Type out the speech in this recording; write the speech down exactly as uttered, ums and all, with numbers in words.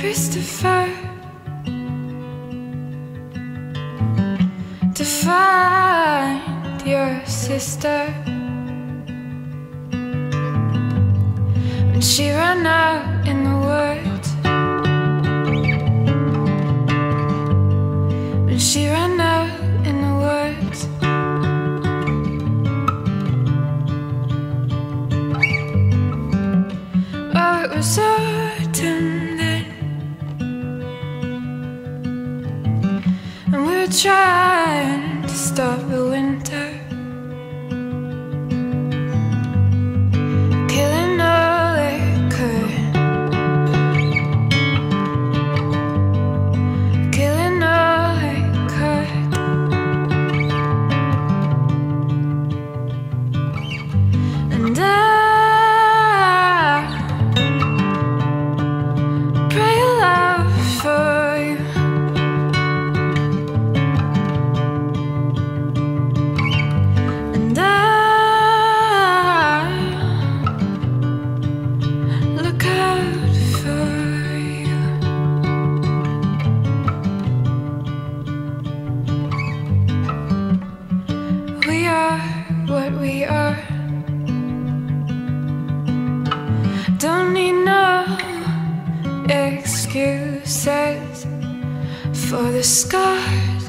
Christopher, to find your sister when she ran out in the woods, when she ran out in the woods. Oh, it was autumn, trying to stop the winter, killing all it could, killing all it could. And I pray aloud for you, we are. Don't need no excuses for the scars